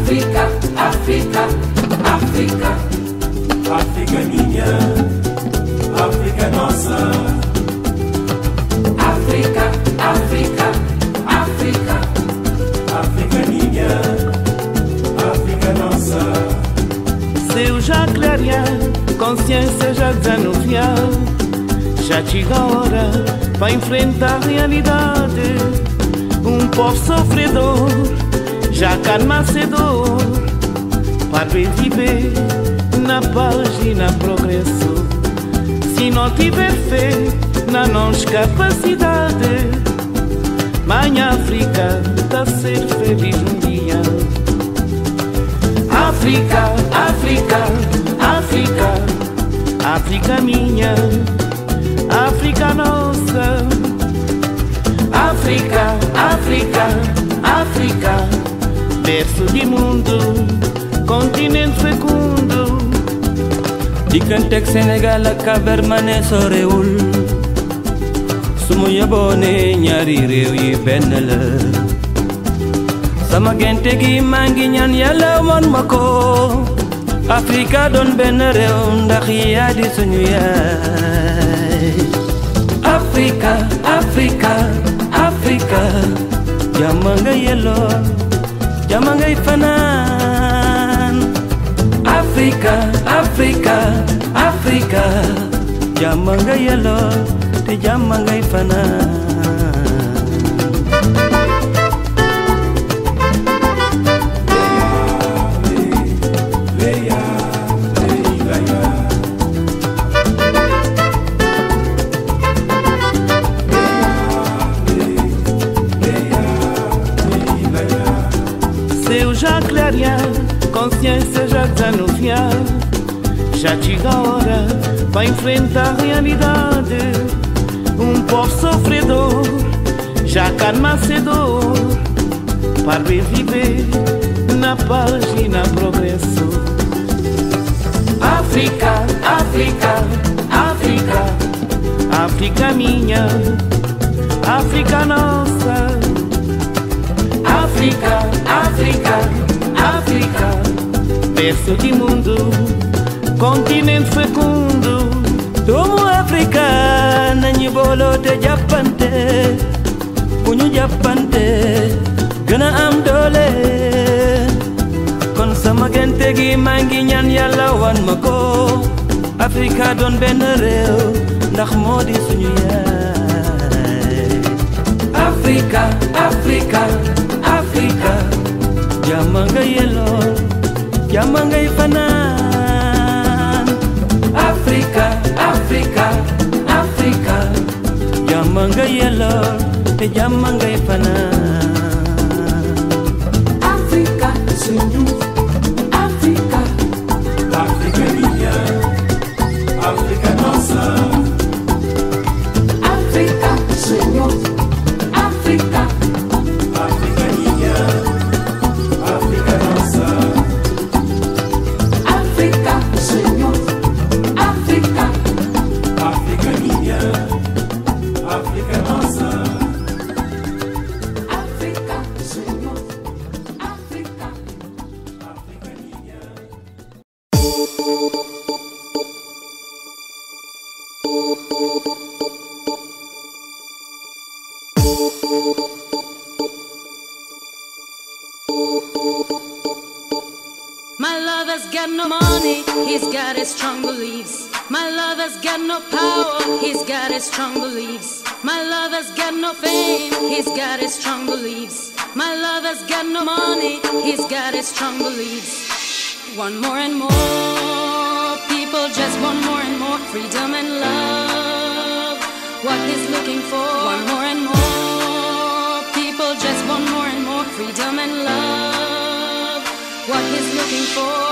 África, África, África, África minha, África nossa. África, África, África, África minha, África nossa. Seu já clarear, consciência já desanuviar, já chega a hora para enfrentar a realidade. Um povo sofredor já calma cedor para viver na paz e na progresso. Se não tiver fé na nossa capacidade, mãe África está a ser feliz dia. África, África, África, África minha, África nossa. África, África, África, berço de mundo, continente fecundo. Dikantec Senegal, Cabermané, Soreul, Sumuyabone, Nyari, Reui, Benele, Samagentegi, Manguinyan, Yala, Monmako, Africa, Don Benere, Undaria, Disunuya. Africa, Africa, Africa, Yamanga, Yellow. Yamangai fanan Africa, Africa, Africa, Yamangai yelo, te yamangai fanan. Consciência já desanuviar, já chega a hora para enfrentar a realidade. Um povo sofredor, já calma cedor para viver na paz e na progresso. África, África, África, África minha, África nossa. África, África, África, berço de mundo, continente fecundo. Tomo África, nanibolo te japante, punho japante, gana amdole. Con samagente gi manguinyan yalawan mako, África don benereu, nakhmodi sunya. África, África, África. Yamanga yelo, yamanga ifanan. África, África, África, yamanga yelo, yamanga ifanan. África, sunu, África, África minha, África nossa. África, sunu, África, África minha. My lover's got no money, he's got his strong beliefs. My lover's got no power, he's got his strong beliefs. My lover's got no fame, he's got his strong beliefs. My lover's got no money, he's got his strong beliefs. Want more and more, people just want more and more. Freedom and love, what he's looking for. Want more and more, people just want more and more. Freedom and love, what he's looking for.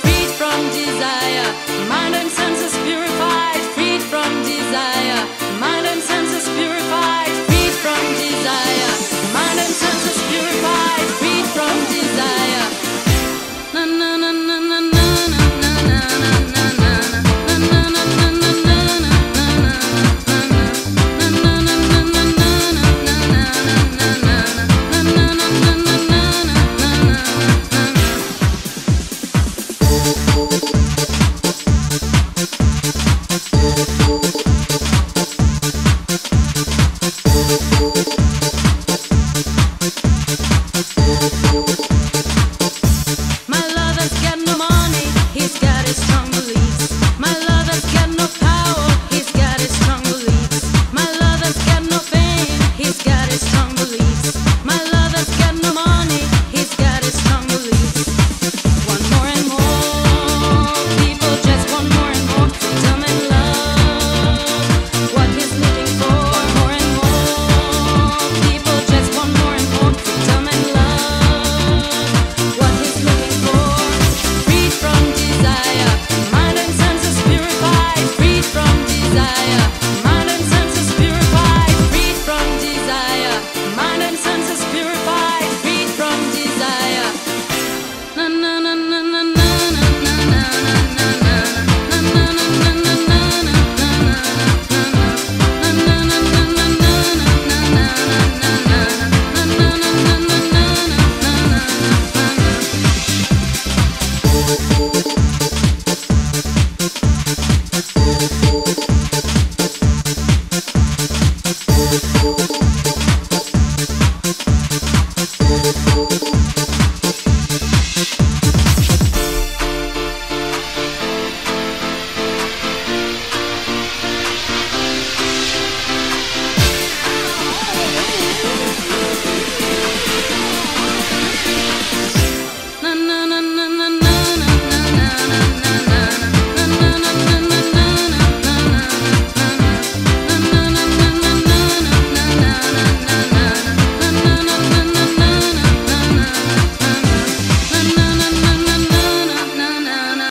Freed from desire, mind and senses purified. Freed from desire, mind and senses purified. Freed from desire.